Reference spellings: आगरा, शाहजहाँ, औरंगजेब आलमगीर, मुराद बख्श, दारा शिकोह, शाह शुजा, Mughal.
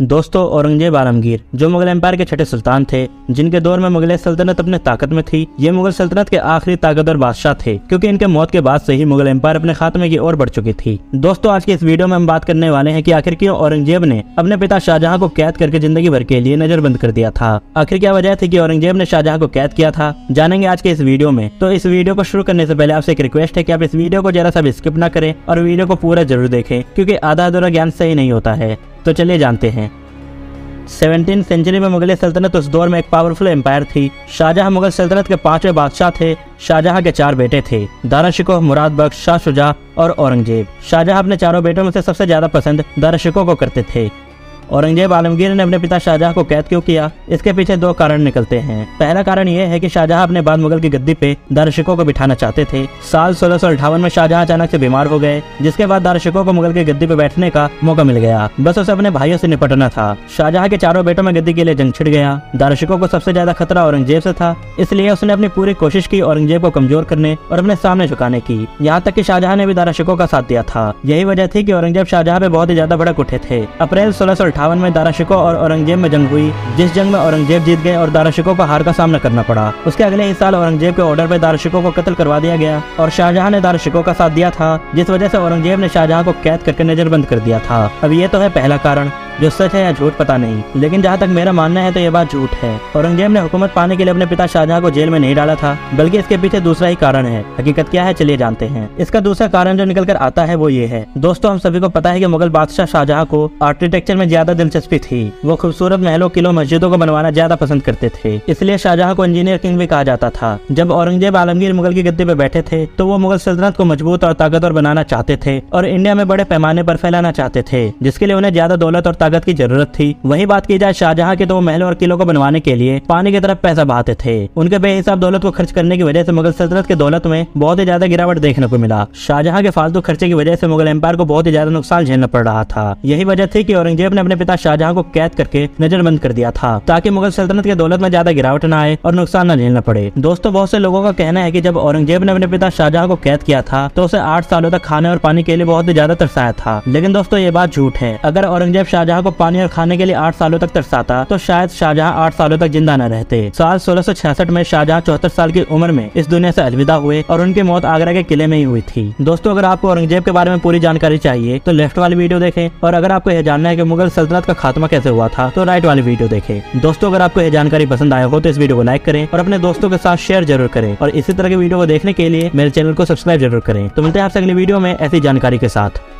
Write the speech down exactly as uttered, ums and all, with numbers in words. दोस्तों, औरंगजेब आलमगीर जो मुगल एम्पायर के छठे सुल्तान थे, जिनके दौर में मुगल सल्तनत अपने ताकत में थी, ये मुगल सल्तनत के आखिरी ताकतवर बादशाह थे, क्योंकि इनके मौत के बाद से ही मुगल एम्पायर अपने खात्मे की ओर बढ़ चुकी थी। दोस्तों, आज के इस वीडियो में हम बात करने वाले हैं कि आखिर क्यों औरंगजेब ने अपने पिता शाहजहाँ को कैद करके जिंदगी भर के लिए नजरबंद कर दिया था। आखिर क्या वजह थी कि औरंगजेब ने शाहजहाँ को कैद किया था, जानेंगे आज के इस वीडियो में। तो इस वीडियो को शुरू करने से पहले आपसे एक रिक्वेस्ट है कि आप इस वीडियो को जरा सा भी स्किप न करें और वीडियो को पूरा जरूर देखें, क्योंकि आधा अधूरा ज्ञान सही नहीं होता है। तो चलिए जानते हैं। सत्रहवीं सेंचुरी में मुगल सल्तनत उस दौर में एक पावरफुल एम्पायर थी। शाहजहाँ मुगल सल्तनत के पांचवें बादशाह थे। शाहजहाँ के चार बेटे थे, दारा शिकोह, मुराद बख्श, शाह शुजा और औरंगजेब। शाहजहाँ अपने चारों बेटों में से सबसे ज्यादा पसंद दारा शिकोह को करते थे। औरंगजेब आलमगीर ने अपने पिता शाहजहाँ को कैद क्यों किया, इसके पीछे दो कारण निकलते हैं। पहला कारण यह है कि शाहजहाँ अपने बाद मुगल की गद्दी पे दारा शिकोह को बिठाना चाहते थे। साल सोलह सौ अठावन में शाहजहाँ अचानक से बीमार हो गए, जिसके बाद दारा शिकोह को मुगल की गद्दी पे बैठने का मौका मिल गया। बस उसे अपने भाइयों से निपटना था। शाहजहाँ के चारों बेटों में गद्दी के लिए जंग छिड़ गया। दारा शिकोह को सबसे ज्यादा खतरा औरंगजेब से था, इसलिए उसने अपनी पूरी कोशिश की औरंगजेब को कमजोर करने और अपने सामने झुकाने की। यहाँ तक कि शाहजहाँ ने भी दारा शिकोह का साथ दिया था। यही वजह थी कि औरंगजेब शाहजहाँ पे बहुत ही ज्यादा भड़क उठे थे। अप्रैल सोलह सौ अठावन में दारा शिकोह और औरंगजेब में जंग हुई, जिस जंग में औरंगजेब जीत गए और दारा शिकोह को हार का सामना करना पड़ा। उसके अगले ही साल औरंगजेब के ऑर्डर पर दारा शिकोह को कत्ल करवा दिया गया और शाहजहाँ ने दारा शिकोह का साथ दिया था, जिस वजह से औरंगजेब ने शाहजहाँ को कैद करके नजरबंद कर दिया था। अब ये तो है पहला कारण, जो सच है या झूठ पता नहीं, लेकिन जहाँ तक मेरा मानना है तो ये बात झूठ है। औरंगजेब ने हुकूमत पाने के लिए अपने पिता शाहजहाँ को जेल में नहीं डाला था, बल्कि इसके पीछे दूसरा ही कारण है। हकीकत क्या है, चलिए जानते हैं। इसका दूसरा कारण जो निकल कर आता है वो ये है। दोस्तों, हम सभी को पता है कि मुगल बादशाह शाहजहाँ को आर्किटेक्चर में ज्यादा दिलचस्पी थी। वो खूबसूरत महलों, किलों, मस्जिदों को बनवाना ज्यादा पसंद करते थे, इसलिए शाहजहाँ को इंजीनियर किंग भी कहा जाता था। जब औरंगजेब आलमगीर मुगल की गद्दी पर बैठे थे, तो वो मुगल सल्तनत को मजबूत और ताकतवर बनाना चाहते थे और इंडिया में बड़े पैमाने पर फैलाना चाहते थे, जिसके लिए उन्हें ज्यादा दौलत और ताकत की जरूरत थी। वही बात की जाए शाहजहाँ की, तो वो महलों और किलों को बनवाने के लिए पानी की तरफ पैसा बहाते थे। उनके बेहिसाब दौलत को खर्च करने की वजह से मुगल सल्तनत की दौलत में बहुत ही ज्यादा गिरावट देखने को मिला। शाहजहाँ के फालतू खर्चे की वजह से मुगल एम्पायर को बहुत ही ज्यादा नुकसान झेलना पड़ रहा था। यही वजह थी कि औरंगजेब ने अपने पिता शाहजहाँ को कैद करके नजरबंद कर दिया था, ताकि मुगल सल्तनत की दौलत में ज्यादा गिरावट न आए और नुकसान न झेलना पड़े। दोस्तों, बहुत से लोगों का कहना है कि जब औरंगजेब ने अपने पिता शाहजहाँ को कैद किया था, तो उसे आठ सालों तक खाने और पानी के लिए बहुत ही ज्यादा तरसाया था। लेकिन दोस्तों, ये बात झूठ है। अगर औरंगजेब शाहजहाँ को पानी और खाने के लिए आठ सालों तक तरसाता, तो शायद शाहजहाँ आठ सालों तक जिंदा न रहते। साल सोलह सौ छियासठ में शाहजहाँ चौहत्तर साल की उम्र में इस दुनिया से अलविदा हुए और उनकी मौत आगरा के किले में ही हुई थी। दोस्तों, अगर आपको औरंगजेब के बारे में पूरी जानकारी चाहिए तो लेफ्ट वाली वीडियो देखें, और अगर आपको यह जानना है कि मुगल सल्तनत का खात्मा कैसे हुआ था, तो राइट वाली वीडियो देखें। दोस्तों, अगर आपको यह जानकारी पसंद आया हो तो इस वीडियो को लाइक करें और अपने दोस्तों के साथ शेयर जरूर करें, और इसी तरह की वीडियो को देखने के लिए मेरे चैनल को सब्सक्राइब जरूर करें। तो मिलते हैं आपसे अगली वीडियो में ऐसी जानकारी के साथ।